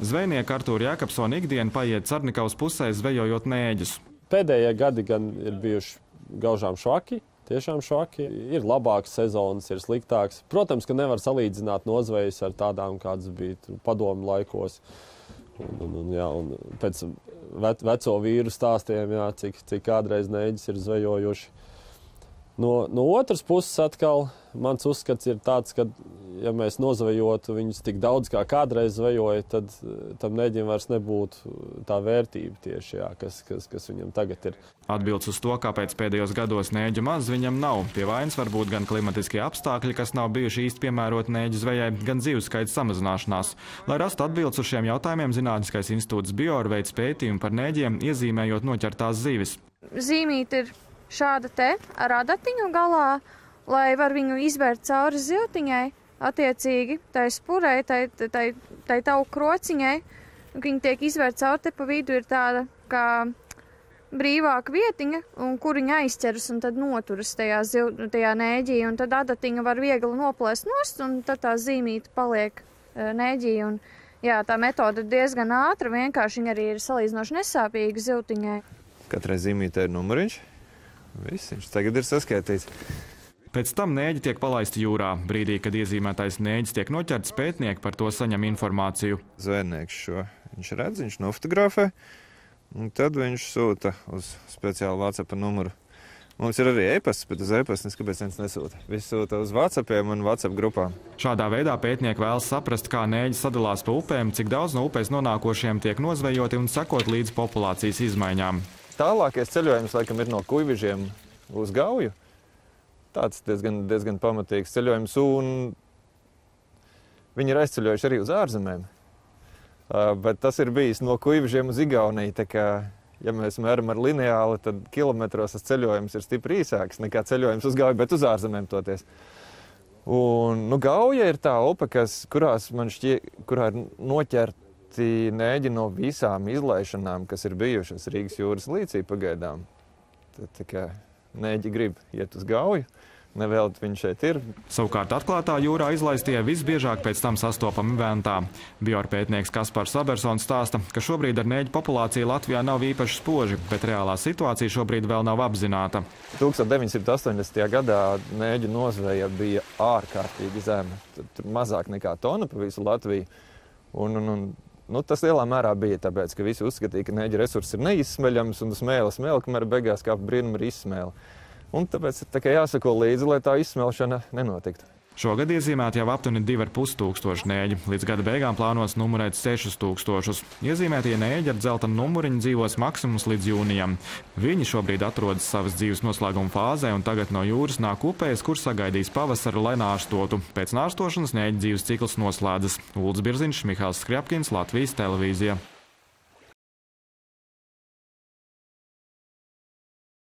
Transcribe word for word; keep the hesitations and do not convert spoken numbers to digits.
Zvejnieka Artūra Jākabsona ikdiena paiet Carnikavas pusē zvejojot nēģus. Pēdējie gadi gan ir bijuši gaužām švaki. Tiešām švaki. Ir labāks sezonas, ir sliktāks. Protams, ka nevar salīdzināt nozvejas ar tādām, kādas bija padomu laikos. Un, un, un, jā, un pēc veco vīru stāstiem, jā, cik, cik kādreiz nēģis ir zvejojuši. No, no otras puses atkal mans uzskats ir tāds, ka, ja mēs nozvejotu viņus tik daudz, kā kādreiz zvejoja, tad tam nēģim vairs nebūtu tā vērtība tieši, jā, kas, kas, kas viņam tagad ir. Atbildes uz to, kāpēc pēdējos gados nēģu maz, viņam nav. Pie vainas var būt gan klimatiskie apstākļi, kas nav bijuši īsti piemēroti nēģu zvejai, gan dzīves skaita samazināšanās. Lai rastu atbildes uz šiem jautājumiem, Zinātneskais institūts Bior veids pētījumu par nēģiem, iezīmējot noķertās zivis. Zīmīt ir šāda te ar adatiņu galā, lai var viņu izvērt cauri ziltiņai, attiecīgi tai spurei, tai, tai, tai tauku krociņai. Viņa tiek izvērt cauri, te pa vidu ir tāda kā brīvāka vietiņa, un kur viņa aizķeras un tad noturas tajā, zil, tajā nēģī, un tad adatiņa var viegli noplēst nost, un tad tā zīmīta paliek nēģī. Un, jā, tā metoda ir diezgan ātra, vienkārši viņa arī ir salīdzinoši nesāpīga ziltiņai. Katrai zīmītē ir numuriņš. Viss, viņš tagad ir saskaitīts. Pēc tam nēģi tiek palaisti jūrā. Brīdī, kad iezīmētais nēģis tiek noķerts, pētnieki par to saņem informāciju. Zvejnieks šo viņš redz, viņš nofotografē, un tad viņš sūta uz speciālu WhatsApp numuru. Mums ir arī e-pasts, bet uz e-pasts kāpēc viens nesūta. Viss sūta uz WhatsAppiem un WhatsApp grupām. Šādā veidā pētnieki vēlas saprast, kā nēģi sadalās pa upēm, cik daudz no upēs nonākošiem tiek nozvejoti un sekot līdz populācijas izmaiņām. Tālākais ceļojums, laikam, ir no Kuivižiem uz Gauju. Tāds diezgan, diezgan pamatīgs ceļojums, un viņi ir aizceļojuši arī uz ārzemēm. Uh, bet tas ir bijis no Kuivižiem uz Igavnei, tā kā, ja mēs mēram ar lineāli, tad kilometros tas ceļojums ir stipri īsāks nekā ceļojums uz Gauju, bet uz ārzemēm toties. Un, nu, Gauja ir tā upe, kas, kurās man šķie, kurā ir noķerta nēģi no visām izlaišanām, kas ir bijušas Rīgas jūras līcī pagaidām. Tad tā kā nēģi grib iet uz Gauju, nevēlēt viņš šeit ir. Savukārt atklātā jūrā izlaistie visbiežāk pēc tam sastopami Ventā. Biorpētnieks Kaspars Saberson stāsta, ka šobrīd ar nēģi populācija Latvijā nav īpaši spoži, bet reālā situācija šobrīd vēl nav apzināta. tūkstoš deviņsimt astoņdesmitajā. gadā nēģi nozveja bija ārkārtīgi zema. Tur mazāk nekā tona pa visu Latviju. Un, un, un Nu, tas lielā mērā bija tāpēc, ka visi uzskatīja, ka nēģi resursi ir neizsmeļams un smēla smēla, kamēr beigās kāp brīnuma ir izsmēla. Un tāpēc tā kā jāsako līdzi, lai tā izsmelšana nenotiktu. Šogad iezīmēti jau aptuveni divi ar pus tūkstoši nēģi. Līdz gada beigām plānos numurēt sešus tūkstošus. Iezīmētie nēģi ar dzeltenu numuriņu dzīvos maksimums līdz jūnijam. Viņi šobrīd atrodas savas dzīves noslēguma fāzē un tagad no jūras nāk upēs, kur sagaidīs pavasaru, lai nārstotu. Pēc nārstošanas nēģi dzīves cikls noslēdzas. Uldis Birziņš, Mihails Skrepkins, Latvijas televīzija.